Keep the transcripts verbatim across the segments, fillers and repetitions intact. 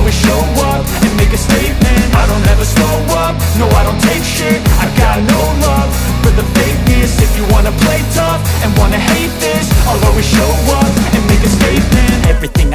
always show up and make a statement. I don't ever slow up, no I don't take shit. I got no love for the fakeness. If you wanna play tough and wanna hate this, I'll always show up and make a statement. Everything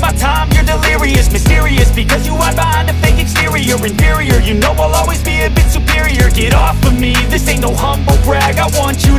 my time, you're delirious. Mysterious, because you hide behind a fake exterior. Inferior, you know I'll always be a bit superior. Get off of me, this ain't no humble brag. I want you